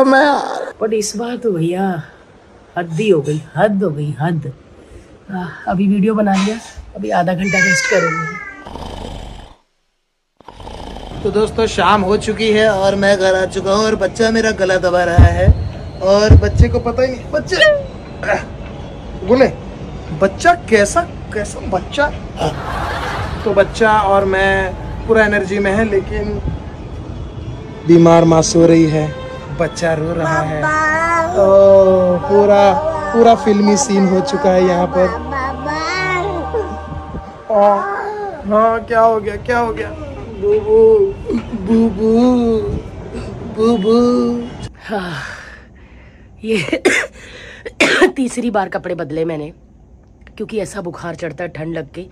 But इस बार तो भैया हद ही हो गई, हद हो गई, हद। अभी वीडियो बना लिया, अभी आधा घंटा रेस्ट करूंगी। तो दोस्तों शाम हो चुकी है और मैं घर आ चुका हूँ और बच्चा मेरा गला दबा रहा है और बच्चे को पता ही नहीं। बच्चे बोले बच्चा कैसा कैसा बच्चा। तो बच्चा और मैं पूरा एनर्जी में है, लेकिन बीमार माँ सो रही है, बच्चा रो रहा है। ओ पूरा फिल्मी सीन हो चुका है यहाँ पर। हाँ क्या हो गया, क्या हो गया? बूबू बूबू बूबू। हाँ ये तीसरी बार कपड़े बदले मैंने, क्योंकि ऐसा बुखार चढ़ता है ठंड लग के,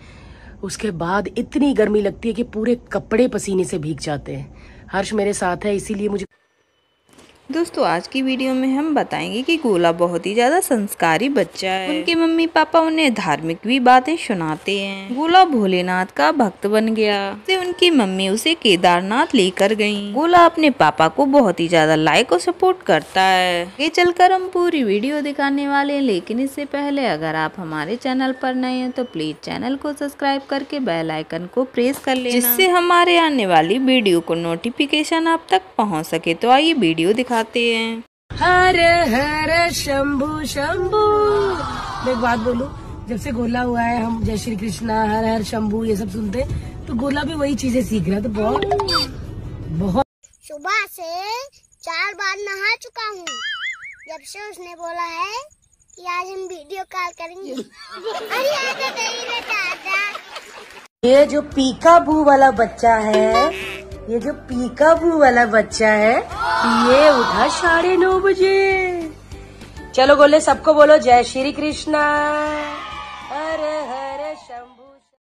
उसके बाद इतनी गर्मी लगती है कि पूरे कपड़े पसीने से भीग जाते हैं। हर्ष मेरे साथ है इसीलिए मुझे। दोस्तों आज की वीडियो में हम बताएंगे कि गोला बहुत ही ज़्यादा संस्कारी बच्चा है। उनके मम्मी पापा उन्हें धार्मिक भी बातें सुनाते हैं। गोला भोलेनाथ का भक्त बन गया, तो उनकी मम्मी उसे केदारनाथ लेकर गईं। गोला अपने पापा को बहुत ही ज़्यादा लाइक और सपोर्ट करता है। ये चलकर हम पूरी वीडियो दिखाने वाले हैं, लेकिन इससे पहले अगर आप हमारे चैनल पर नए हैं तो प्लीज चैनल को सब्सक्राइब करके बेल आइकन को प्रेस कर लें, जिससे हमारे आने वाली वीडियो को नोटिफिकेशन आप तक पहुँच सके। तो आइए वीडियो हैं। हर हर शंभू शंभू। मैं एक बात बोलूं, जब से गोला हुआ है हम जय श्री कृष्णा हर हर शंभू ये सब सुनते हैं, तो गोला भी वही चीजें सीख रहा है। तो बहुत सुबह से 4 बार नहा चुका हूँ जब से उसने बोला है कि आज हम वीडियो कॉल करेंगे। अरे आजा तेरे दादा। ये जो पीकाबू वाला बच्चा है, ये जो पीकाबू वाला बच्चा है, ये उठा 9:30 बजे। चलो गोले सबको बोलो जय श्री कृष्णा।